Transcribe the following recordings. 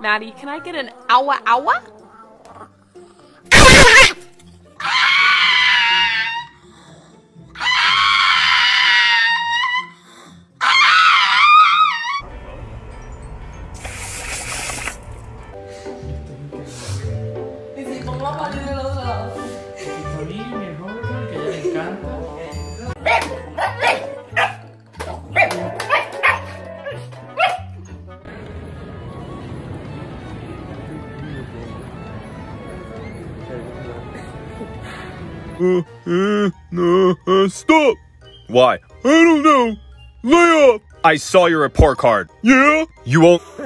Maddie, can I get an owa owa? Stop! Why? I don't know. Lay off! I saw your report card. Yeah? You won't. Whoa!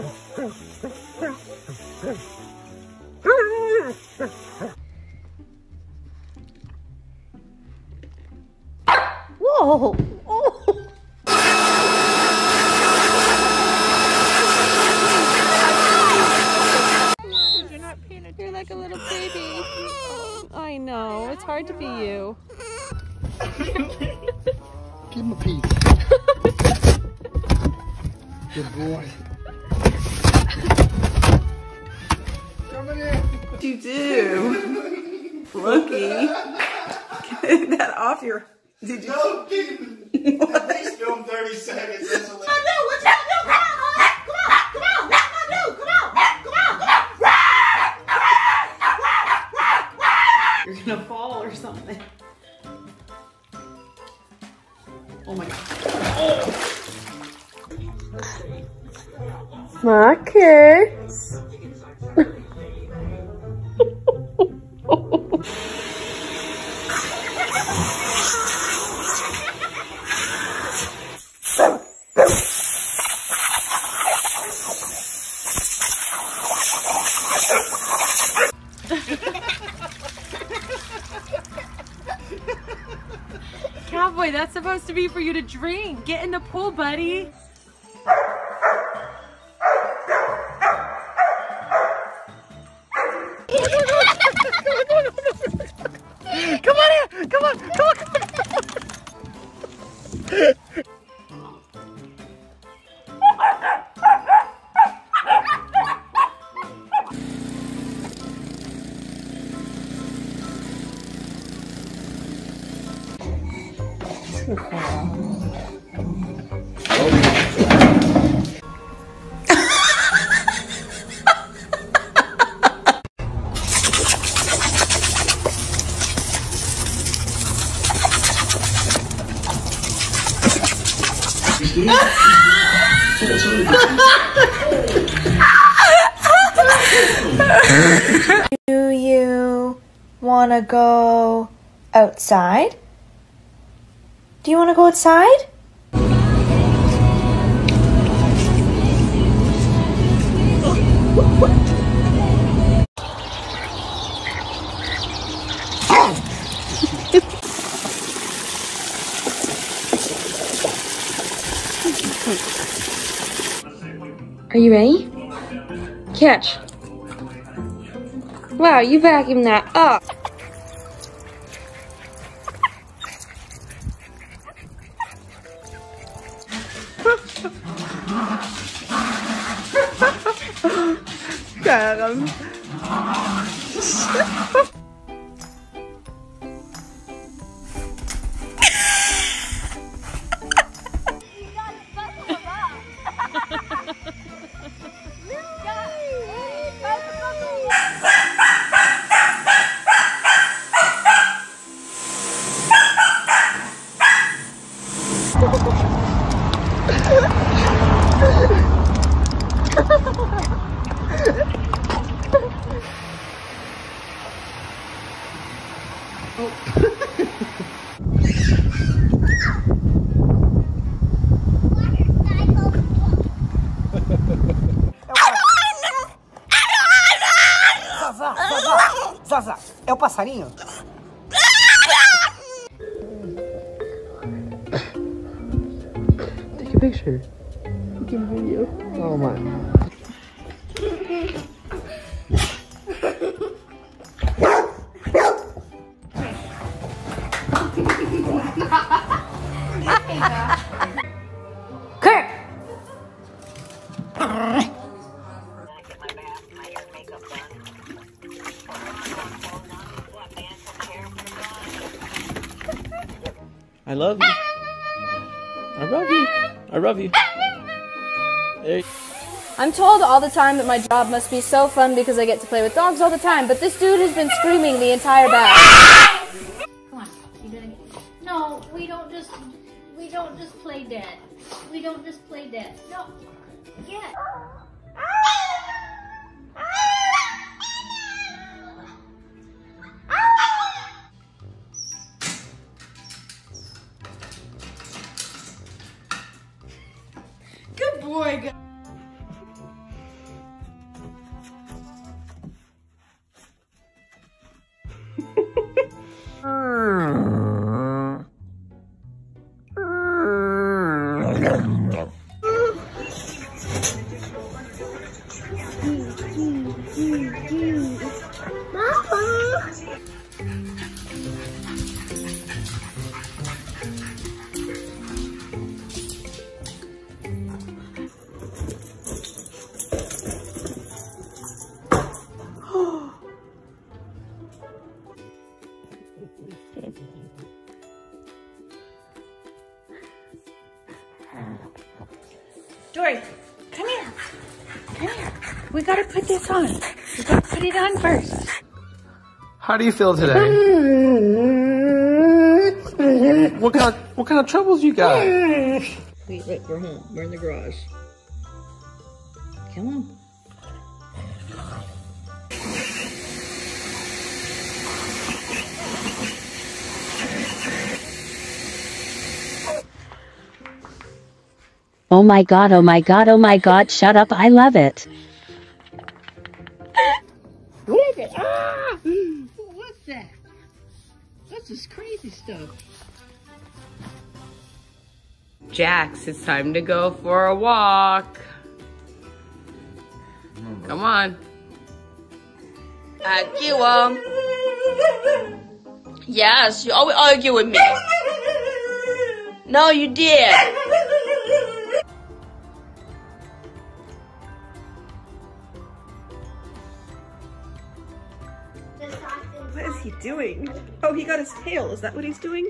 Oh. You're not paying attention. You're like a little baby. I know. It's hard to be you. Give him a piece. Good boy. Come in. What you do? Rookie. Get that off your... Did you... No, give him. At least give him 30 seconds. That's a little... Oh, no, what's up? Oh my god. Oh. My kids. Cowboy, that's supposed to be for you to drink. Get in the pool, buddy. Come on here! Come on! Come on! Come on! Do you want to go outside? Do you want to go outside? Are you ready? Catch. Wow, you vacuumed that up. Got him. Zaza, é o passarinho? Take a picture. We can video. Oh my. Kirk! I love you. I love you. I love you. I'm told all the time that my job must be so fun because I get to play with dogs all the time, but this dude has been screaming the entire bath. Come on, you doing it? No, we don't just play dead. We don't just play dead. No. Yeah. Good boy, guys. Dory, come here. Come here. We gotta put this on. We gotta put it on first. How do you feel today? What kind of troubles you got? Wait, we're home. We're in the garage. Come on. Oh my god, oh my god, oh my god, shut up, I love it. What's that? That's just crazy stuff. Jax, it's time to go for a walk. Come on. Yes, you always argue with me. No, you did. What is he doing? Oh, he got his tail. Is that what he's doing?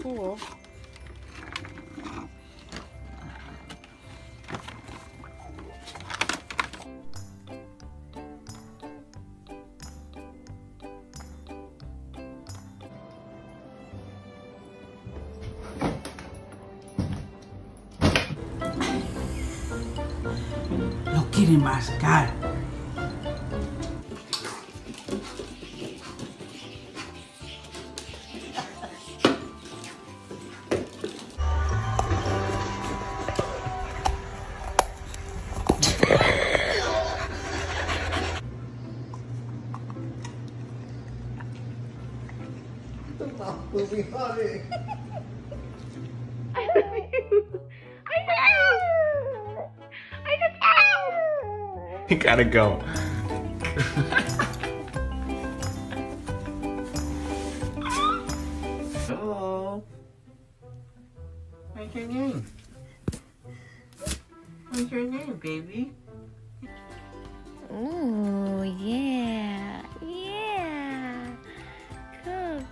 Cool. Quiere mascar. You gotta go. Hello. What's your name? What's your name, baby? Oh yeah, yeah. Good.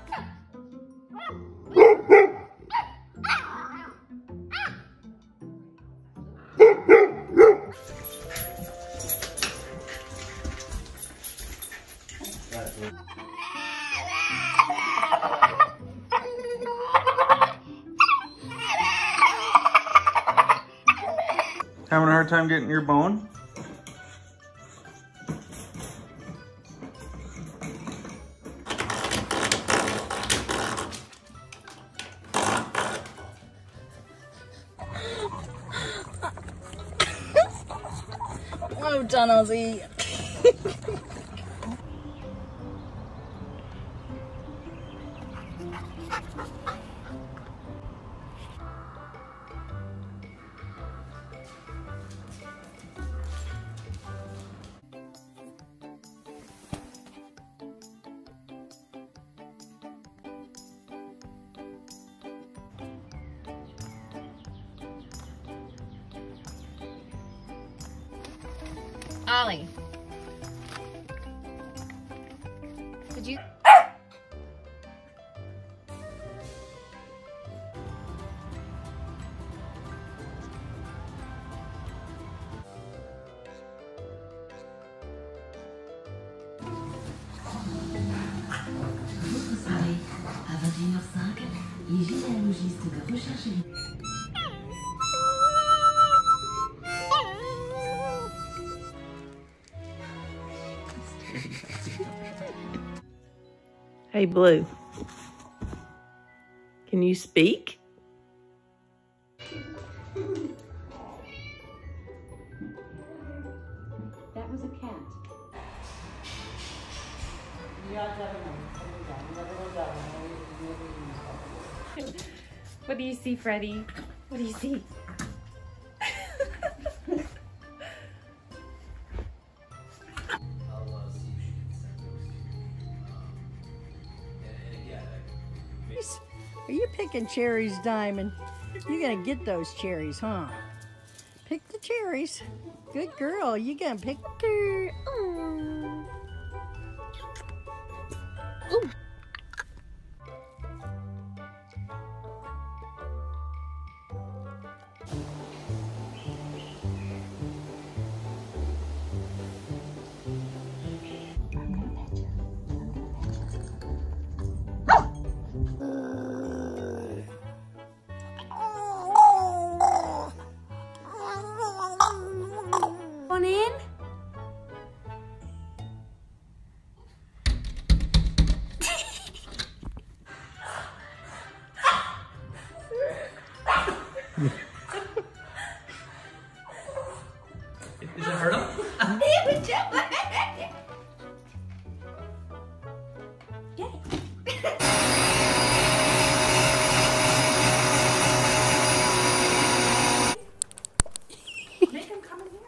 Having a hard time getting your bone? Well done, Ozzy. Ollie. Did you? Hey Blue, can you speak? That was a cat. What do you see, Freddie? What do you see? Are you picking cherries, Diamond? You're gonna get those cherries, huh? Pick the cherries. Good girl, you gonna pick the... Oh. Ooh. Is it hurdle? Make him come in here.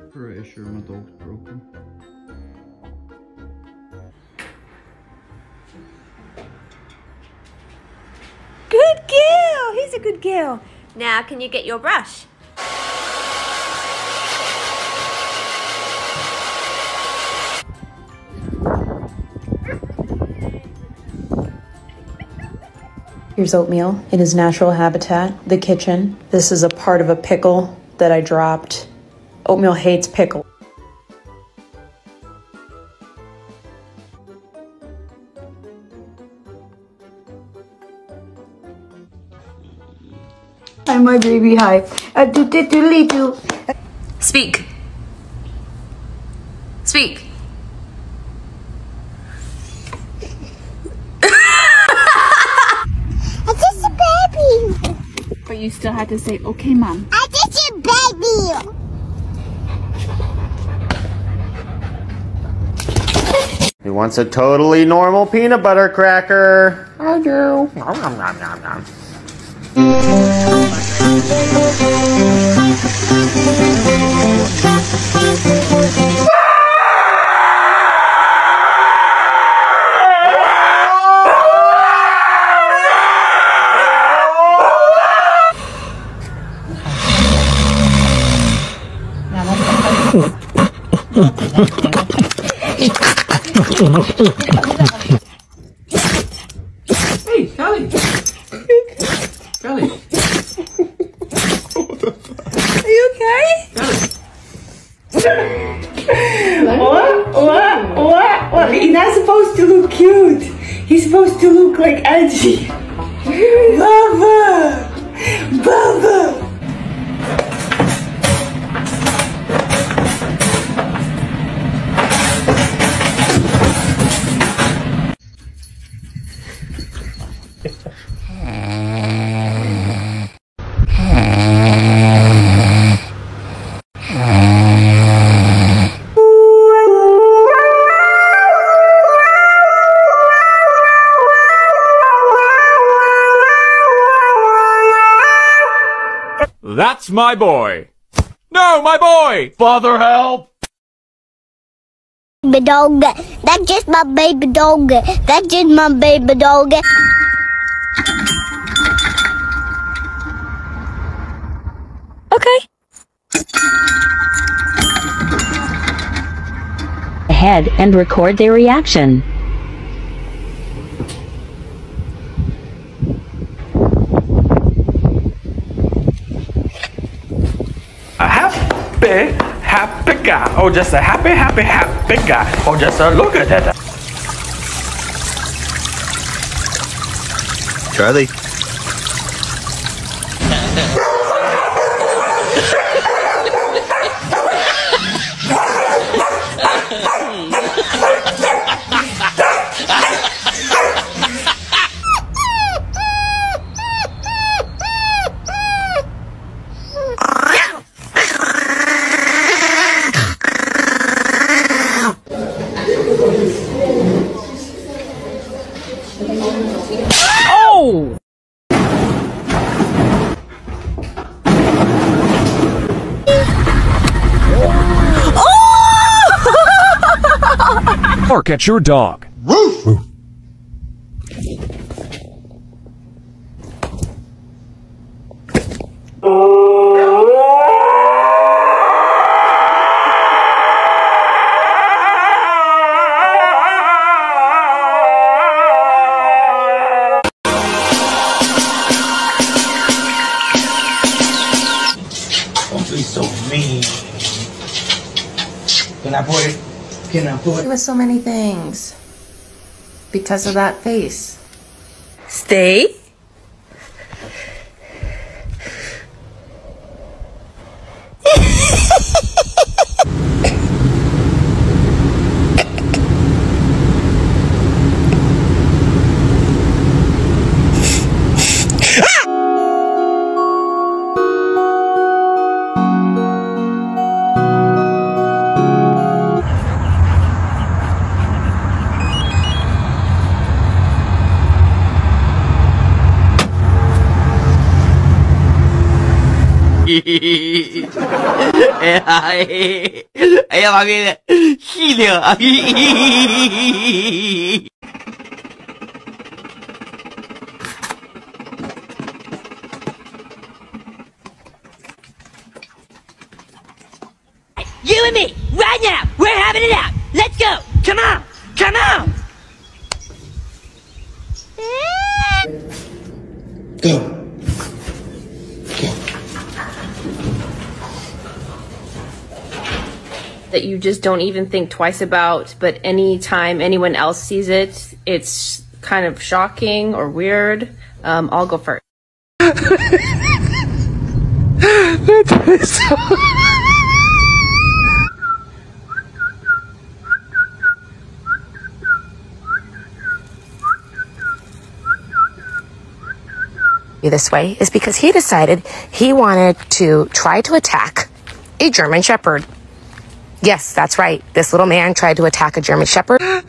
I'm pretty sure my dog's broken. Good girl! He's a good girl. Now, can you get your brush? Here's oatmeal in his natural habitat, the kitchen. This is a part of a pickle that I dropped. Oatmeal hates pickle. Hi, my baby, hi. Speak. Speak. I'm just a baby. But you still had to say, okay, Mom. I'm just a baby. He wants a totally normal peanut butter cracker. I do. Nom, nom, nom, nom, nom. Hey, Kelly! Kelly! Are you okay? Kelly! What? He's not supposed to look cute. He's supposed to look like edgy. Bubba! Bubba! That's my boy! No, my boy! Father, help! Baby dog, that's just my baby dog. That's just my baby dog. Okay. Ahead and record their reaction. A happy, happy guy. Oh, just a happy, happy, happy guy. Oh, just a look at that. Charlie. Oh! Oh! Bark at your dog. Woof. Woof. So mean. Can I put it? Can I put it? It was so many things because of that face. Stay.哎呀，妈咪的，细的啊！You and me, right now, we're having it out. Let's go. Come on, come on. Go. That you just don't even think twice about, but any time anyone else sees it, it's kind of shocking or weird. I'll go first. That is so this way is because he decided he wanted to try to attack a German Shepherd. Yes, that's right. This little man tried to attack a German Shepherd. I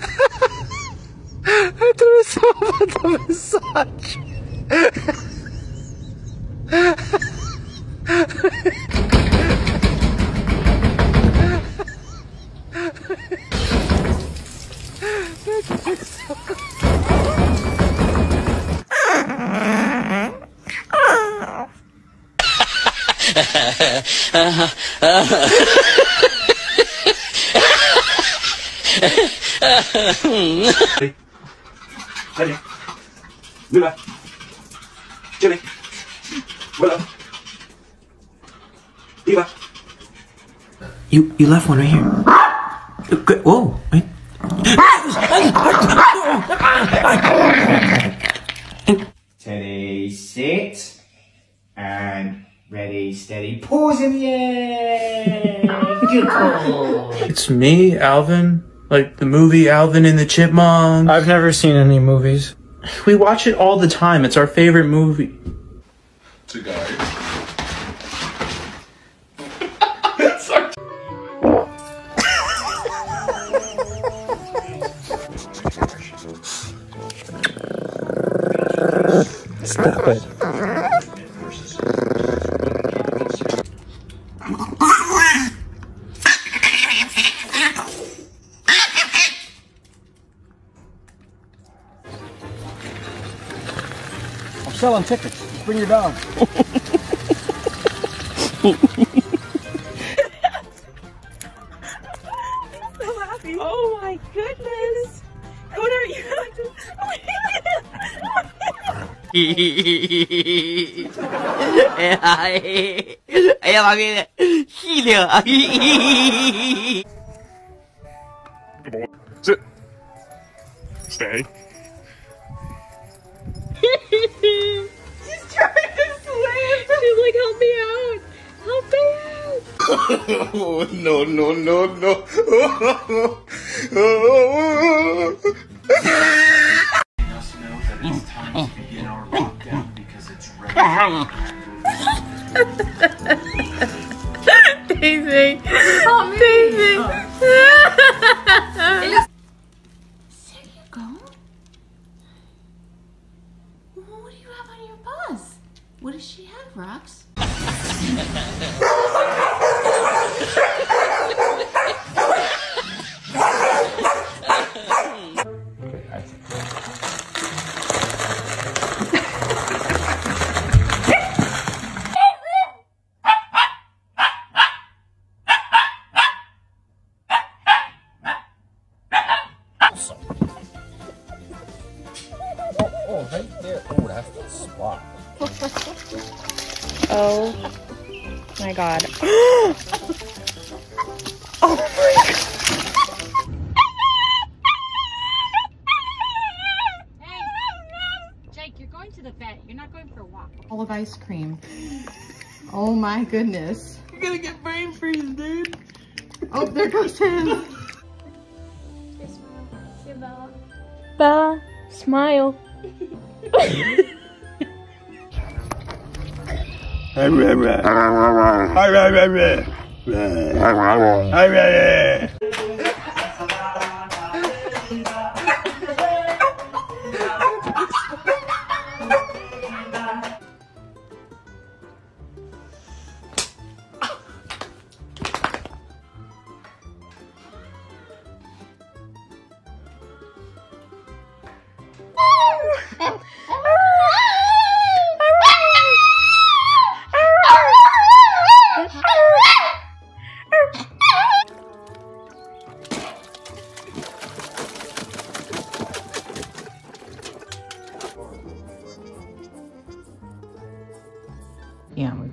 threw myself at the massage. You left one right here. Whoa! Steady, sit, and ready, steady, pause in the air. Good call. It's me, Alvin. Like the movie Alvin and the Chipmunks. I've never seen any movies. We watch it all the time. It's our favorite movie. To go. Stop it. selling tickets. Just bring your dog. I'm so happy. Oh my goodness. What are you? Good boy. Sit. Stay. She's trying to swim. She's like, help me out. Help me out. Oh, no, no, no, no. You must know that it's time to begin our lockdown because it's ready. Daisy. Oh, Daisy. Oh. What does she have, Rox? Oh, right there. Oh, that's the spot. Oh my god. Oh my god. Hey, Jake, you're going to the vet. You're not going for a walk. All of ice cream. Oh my goodness. You're gonna get brain freeze, dude. Oh, there goes him. Bella. Bella, smile. You want me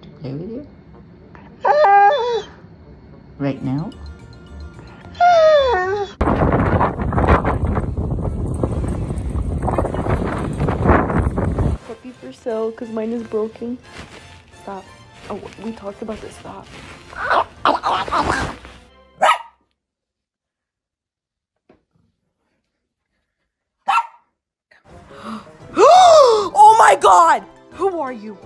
to play with you? Right now? Puppy for sale, because mine is broken. Stop. Oh, we talked about this. Stop. Oh my god! Who are you?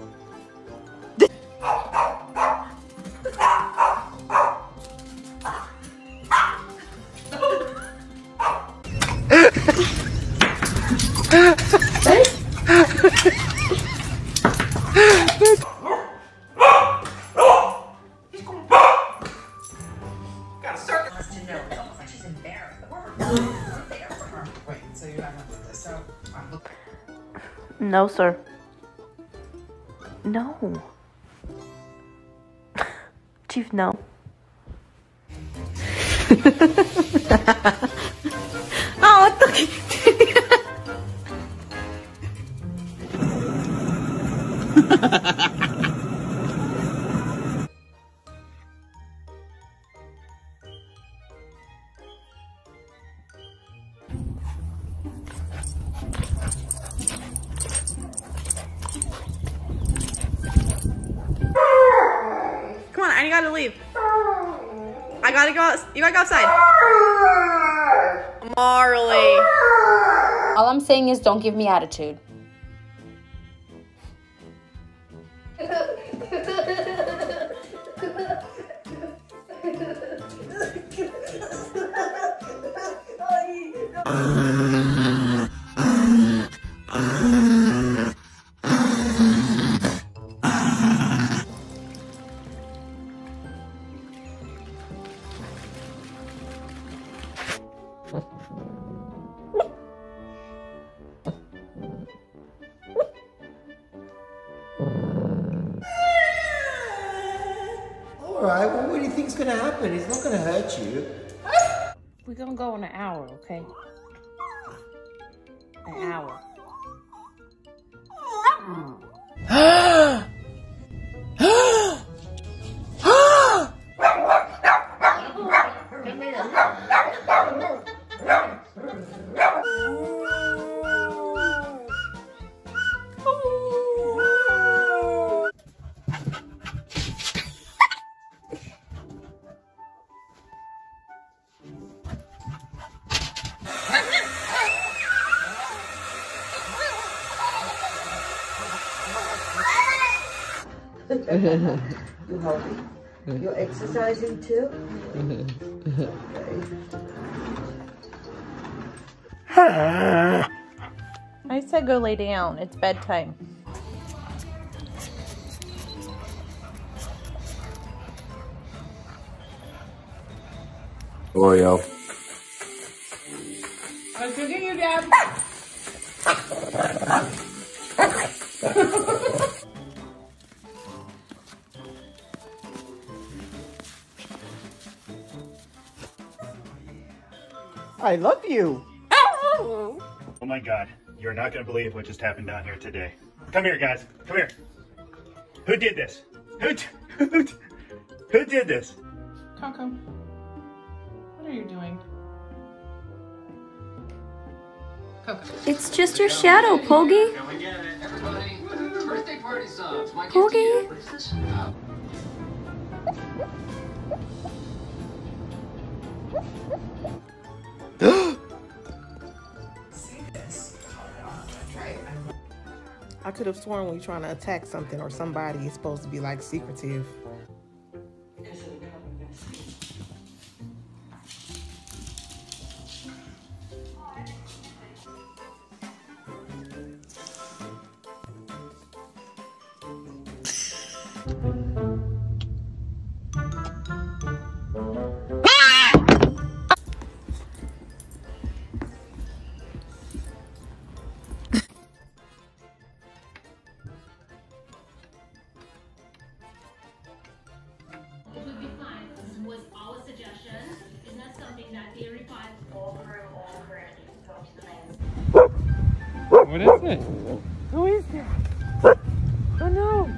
No, sir. No. Chief, no. Oh, what the... I gotta leave. I gotta go. You gotta go outside. Marley. All I'm saying is don't give me attitude. Nothing's gonna happen. He's not gonna hurt you. We're gonna go on an hour, okay? An hour. Mm. You're healthy. You're exercising too? Okay. I said go lay down. It's bedtime. Oreo. I'll forget you, Dad. I love you. Oh my God, you're not gonna believe what just happened down here today. Come here, guys, come here. Who did this? Who did this? Coco, what are you doing? Coco. It's just your shadow, Poggy. Everybody, woohoo, birthday party songs. Poggy. I could have sworn when you're trying to attack something or somebody, it's supposed to be like secretive. What is it? Who is that? Oh no!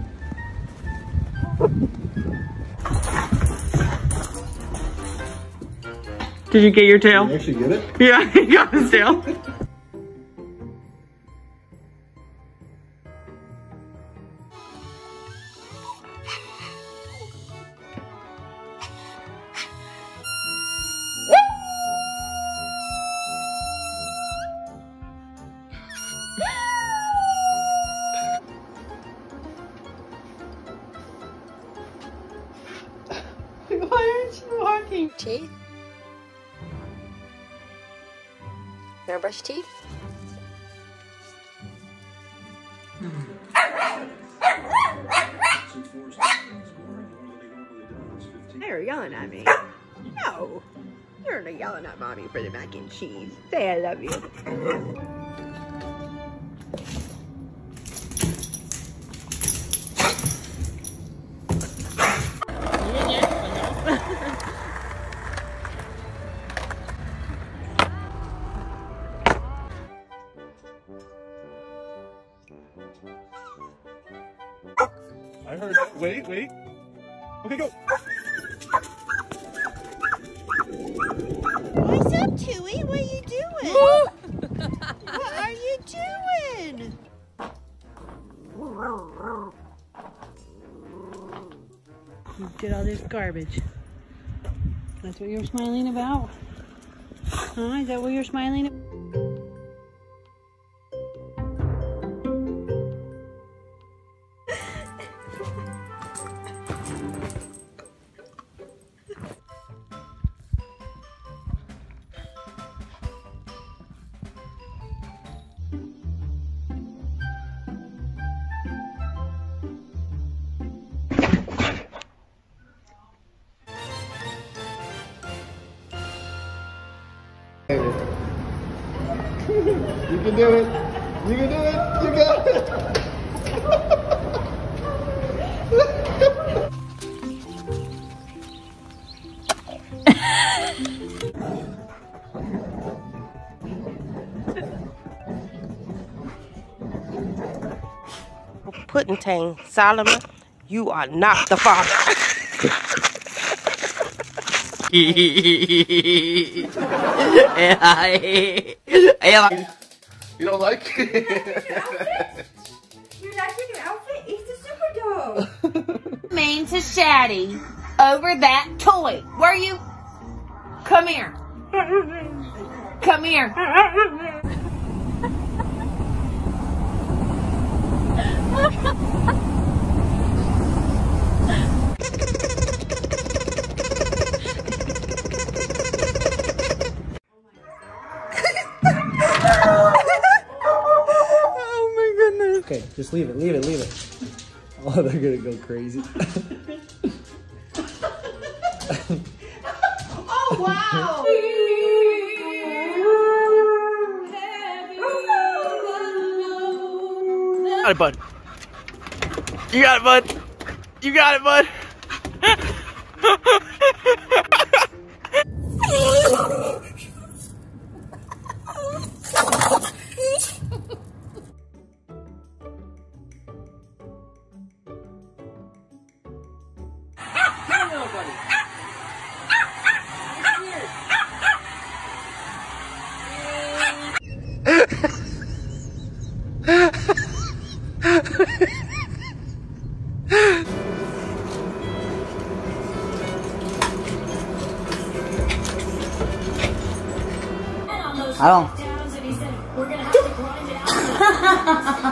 Did you get your tail? Did you actually get it? Yeah, he got his tail. Teeth? Can I brush teeth? They're yelling at me. No, you're not yelling at mommy for the mac and cheese. Say I love you. I heard that. Wait, wait. Okay, go. What's up, Chewy? What are you doing? What are you doing? You did all this garbage. That's what you're smiling about? Huh? Is that what you're smiling about? You can do it. You can do it. You got it. Puddington Solomon, you are not the father. You don't like it? You're not taking an outfit? It's the super dog. Mean to Shaddy over that toy. Were you? Come here. Come here. Okay, just leave it, leave it, leave it. Oh, they're gonna go crazy. Oh, wow! You got it, bud. You got it, bud. You got it, bud. I don't. We're gonna have to grind it out.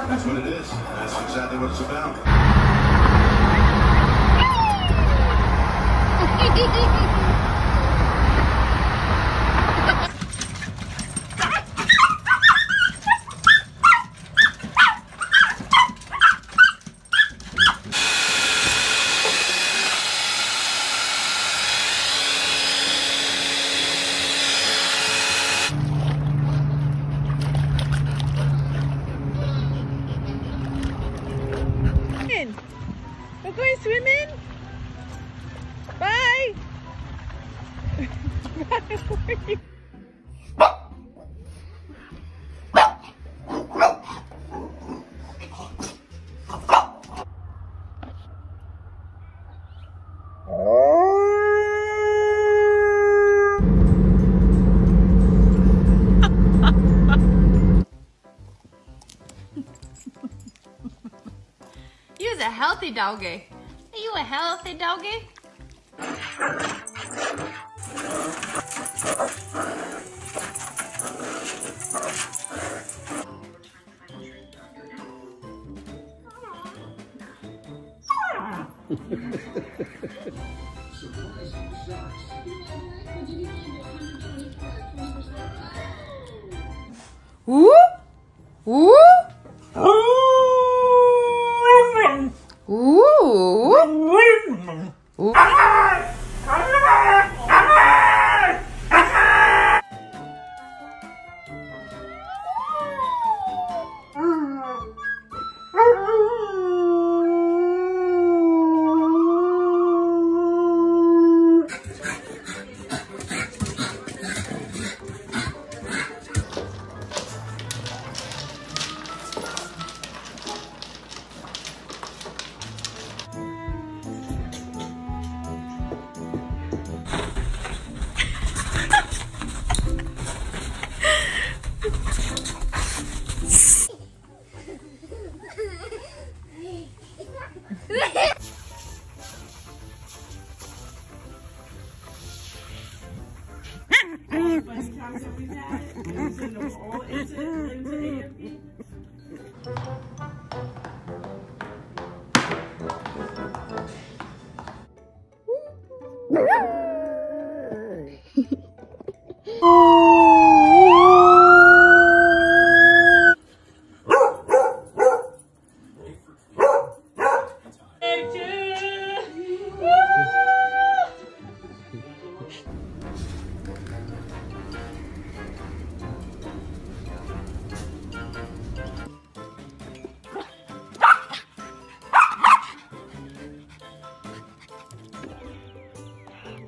That's what it is. That's exactly what it's about. Swimming? Bye! Bye for you. You was a healthy doggy. Are you a healthy doggy? Woo! Woo!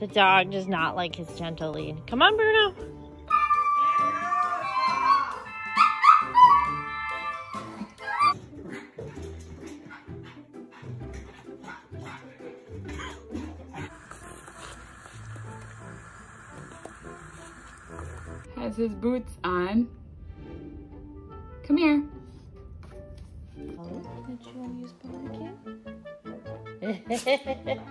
The dog does not like his gentle lead. Come on, Bruno. has his boots on. Come here. Did you want to use blanket?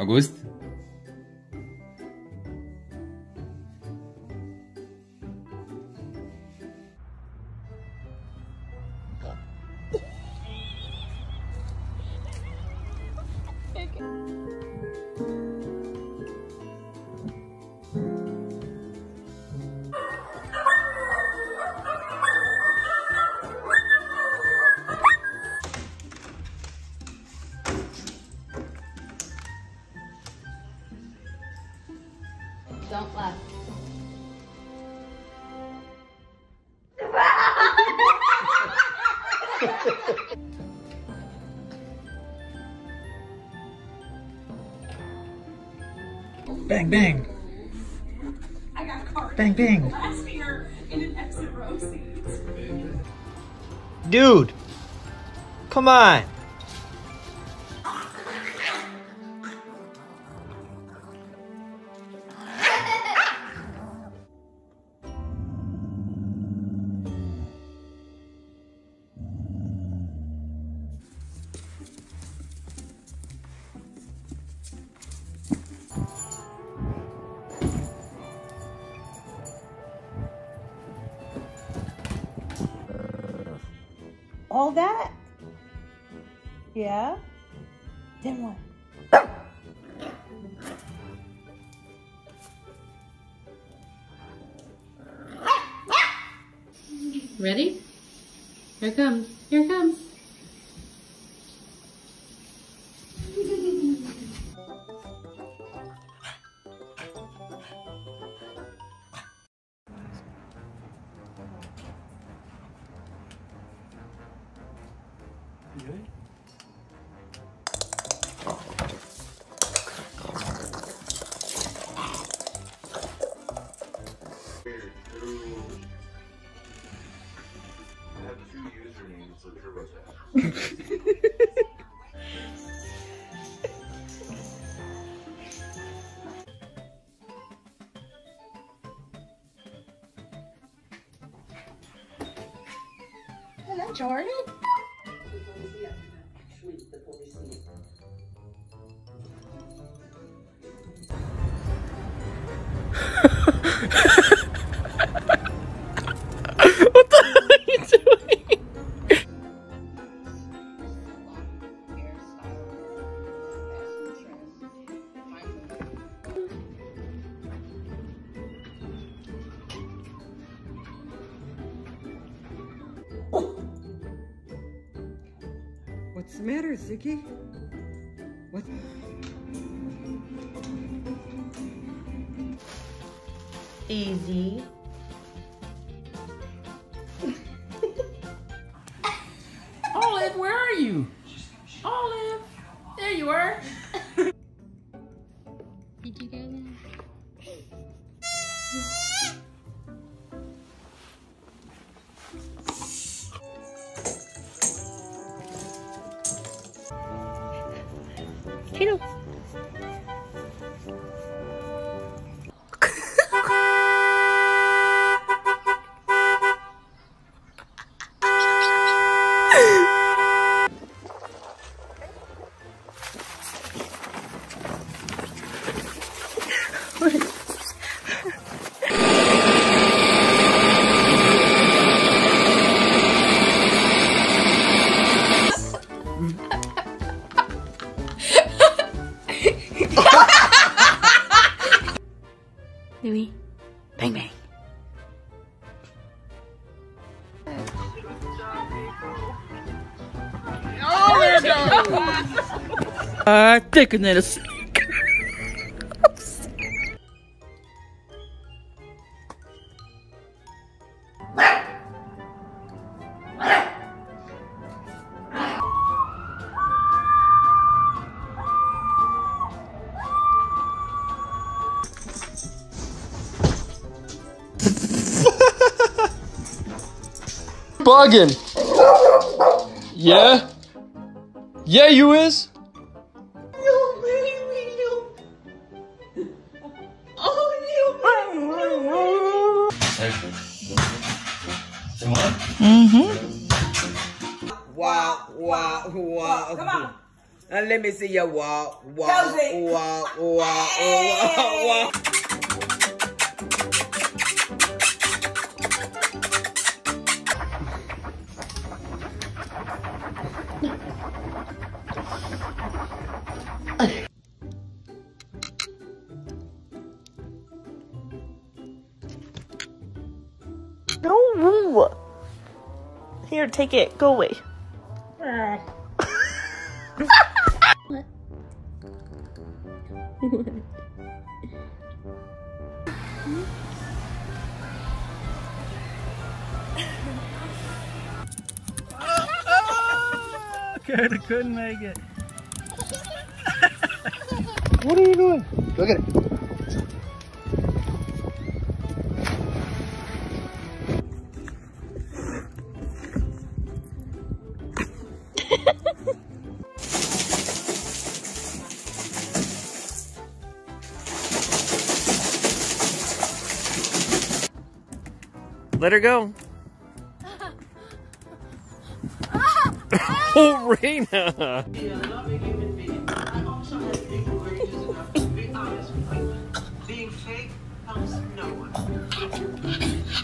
August? Don't laugh. Bang, bang. I got caught. Bang, bang. Last year in an exit row seat. Dude, come on. All that? Yeah? Then what? Ready? Here it comes. Here it comes. Good. I have two usernames, so sure about that. Hello, Jordan. What the hell are you doing? What's the matter, Ziggy? What? Easy. Olive, where are you? Olive, there you are. Did you go there? Kato. I thicker than a sneaker. Bugging. Yeah? Yeah, you is? No, baby, no. Oh, no, baby. Mm-hmm. Wow, wow, wow. Come on. Now let me see your wow, wow, wow, wow, wow, wow. No! Here, take it. Go away. Carter couldn't make it. What are you doing? Go get it. Let her go. Oh, Raina.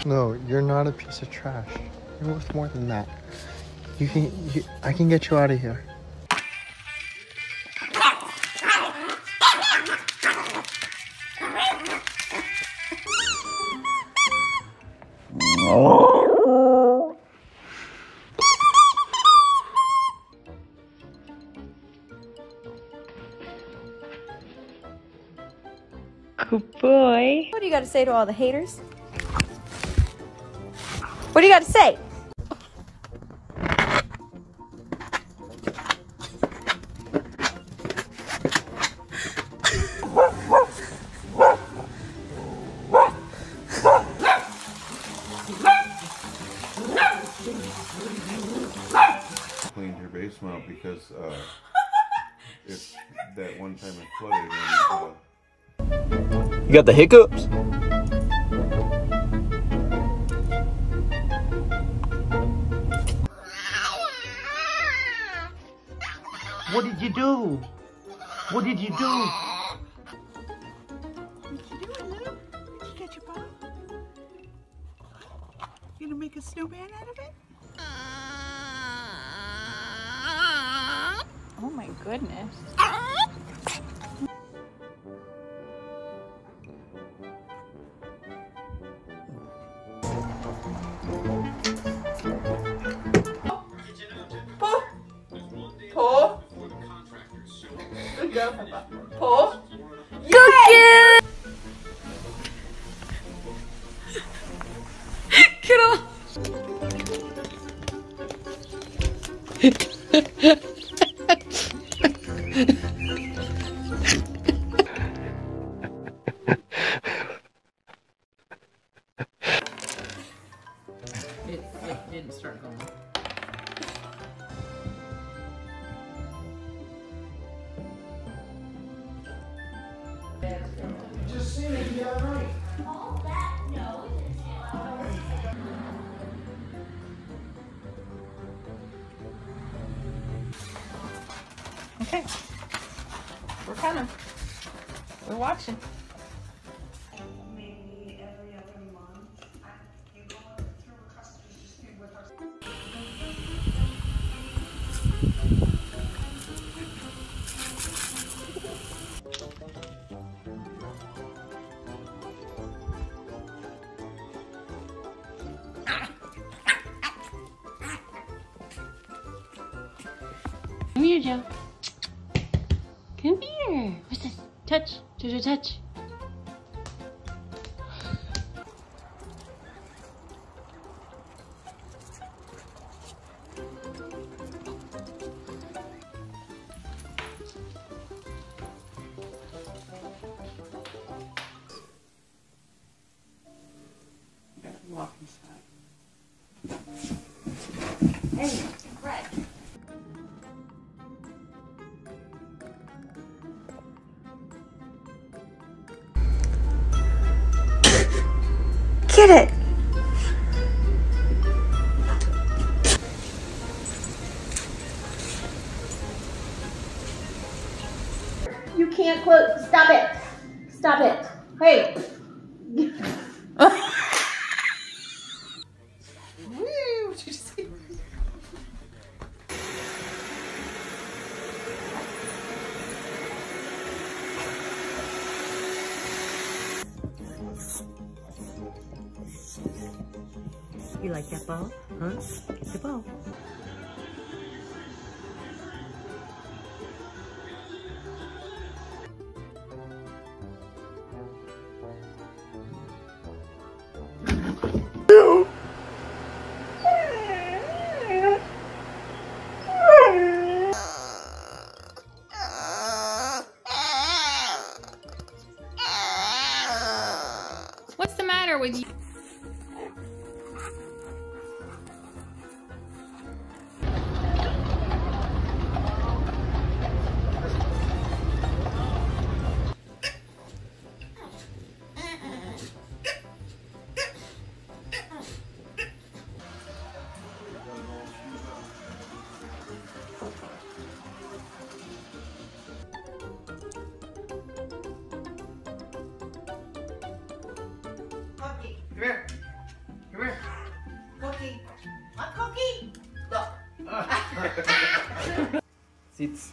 No, you're not a piece of trash. You're worth more than that. I can get you out of here. Good boy. What do you got to say to all the haters? What do you got to say? Cleaned her basement out because it's that one time it flooded. You got the hiccups? What did you do? What did you do? What you doing, Lou? Did you catch a ball? You gonna make a snowman out of it? Oh my goodness. Pull. Yes! Get off! It didn't start going. Just see if you got it right. All that nose is yellow. Okay. We're coming. We're watching. Maybe every other month, you go through a custody dispute with us. Come here, Joe. Come here. What's this? Touch. Jojo, touch. Walk inside. Hey, bread. Get it. You can't close. Stop it. Stop it. Hey. You like that ball? Huh? Get the ball. What's the matter with you? Come here. Come here. Cookie. What cookie? Look. Sits.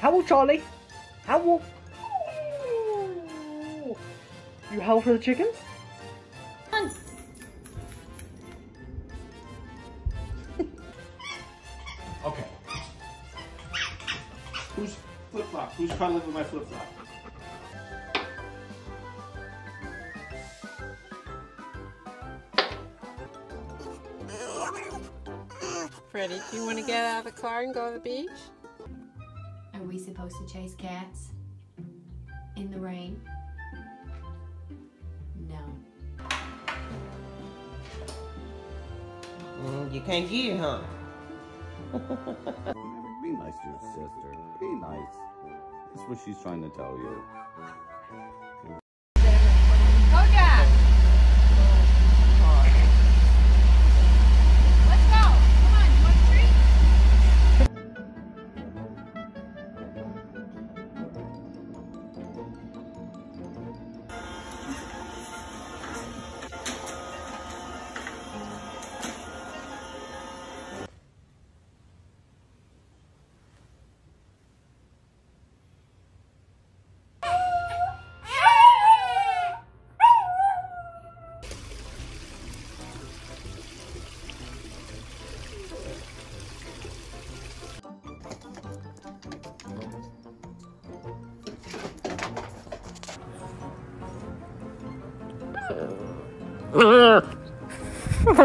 Howl, Charlie. Howl. You howl for the chickens? Okay. Who's flip-flop? Who's trying to live with my flip-flop? Freddie, do you want to get out of the car and go to the beach? Are we supposed to chase cats? In the rain? No. You can't get it, huh? Be nice to your sister. Be nice. That's what she's trying to tell you.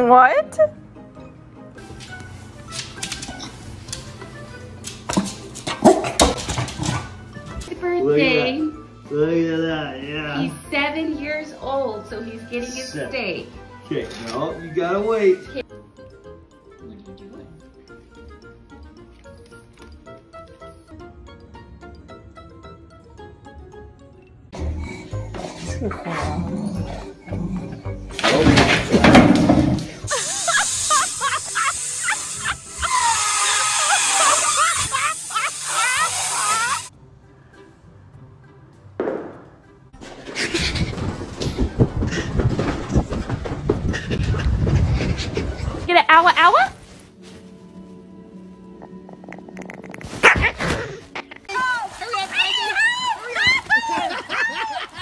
What? Happy birthday. Look at that, yeah. He's 7 years old, so he's getting his steak. Okay, no, you gotta wait. Okay. What are you doing? Get an hour? Hurry up, hurry up.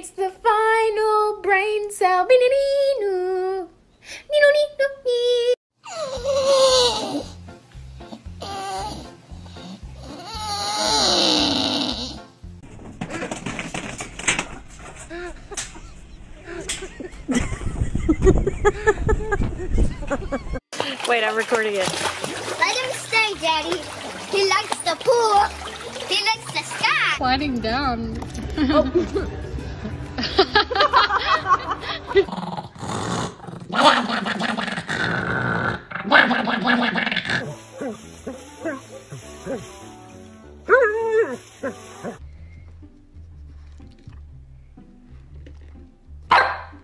It's the final brain cell. Wait, I'm recording it. Let him stay, Daddy. He likes the pool. He likes the sky. Sliding down.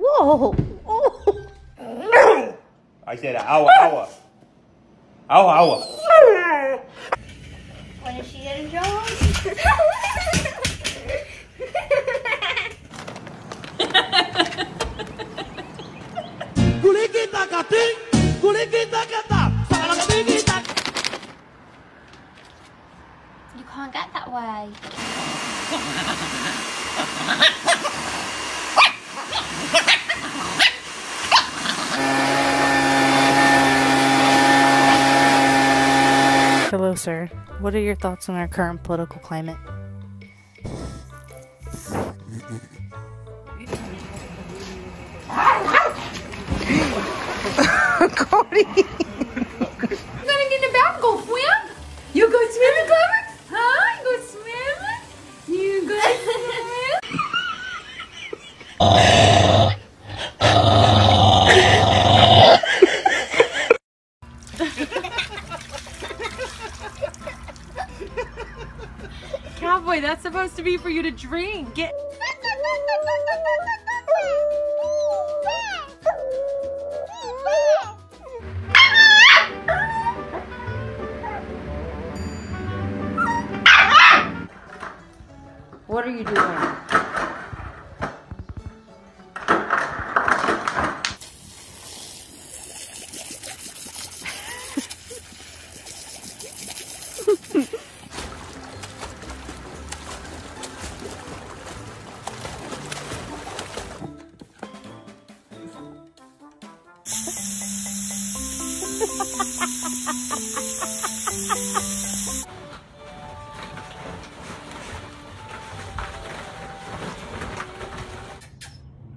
Whoa. I said, ow, ow, ow, ow. When is she getting drawn? You can't get that way. Hello, sir. What are your thoughts on our current political climate? Cody! You gonna get in the bath and go swim? You go swimming, Clover? Huh? You go swimming? You go Cowboy, that's supposed to be for you to drink. Get. What are you doing?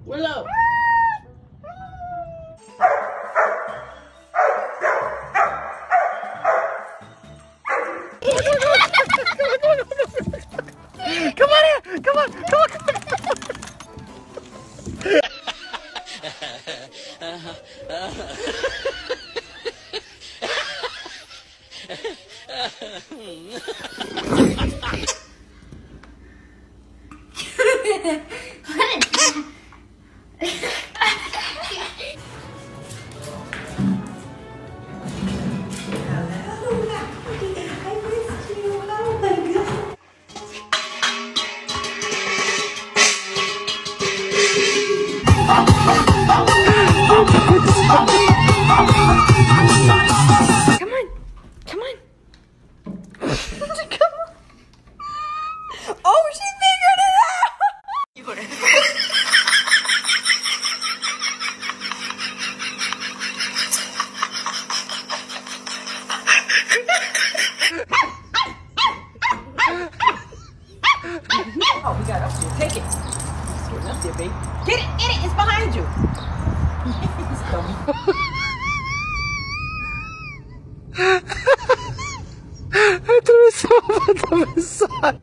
Willow. Come on here! Come on! Come on!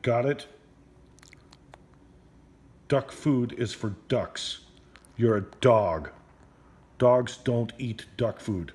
Got it? Duck food is for ducks. You're a dog. Dogs don't eat duck food.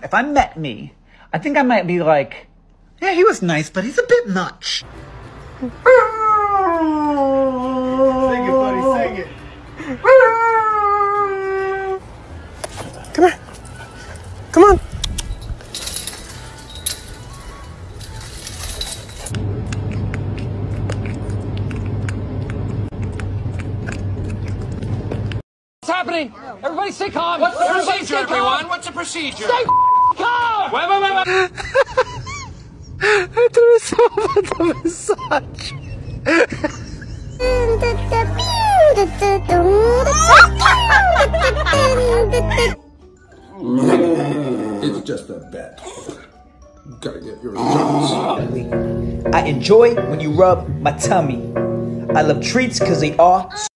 If I met me, I think I might be like, yeah, he was nice, but he's a bit much. Sing it, buddy, sing it. Come here. Come on. What's happening? Everybody stay calm. What's the procedure, everyone? What's the procedure? Stay calm! Wait. I threw myself at the massage. It's just a bet. You gotta get your results. I enjoy when you rub my tummy. I love treats because they are so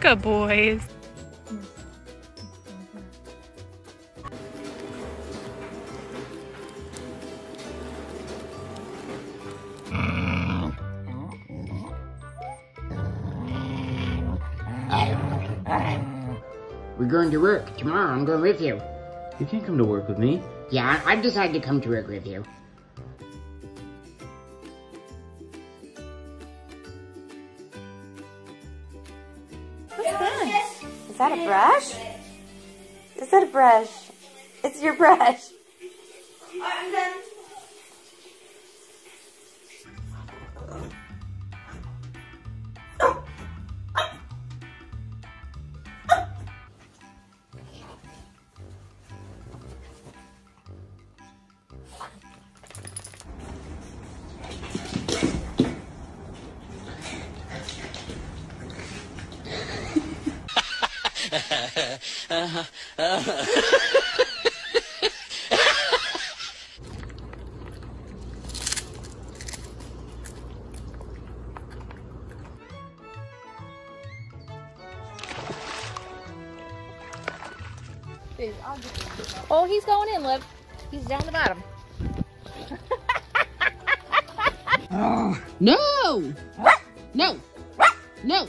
good boys. We're going to work tomorrow. I'm going with you. You can't come to work with me. Yeah, I've decided to come to work with you. Is that a brush? Is that a brush? It's your brush. I'm done. Oh, he's going in, Liv. He's down the bottom. Oh. No! No! No!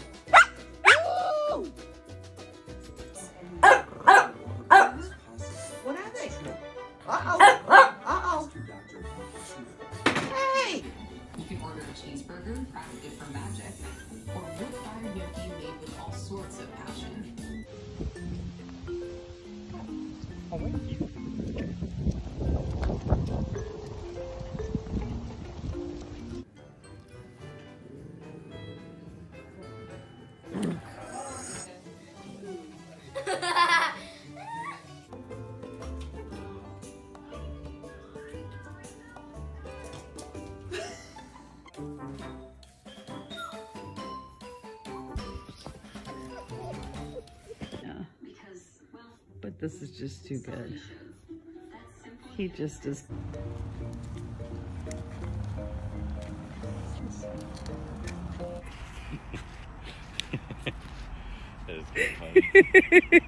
This is just too good. He just is. That is pretty funny.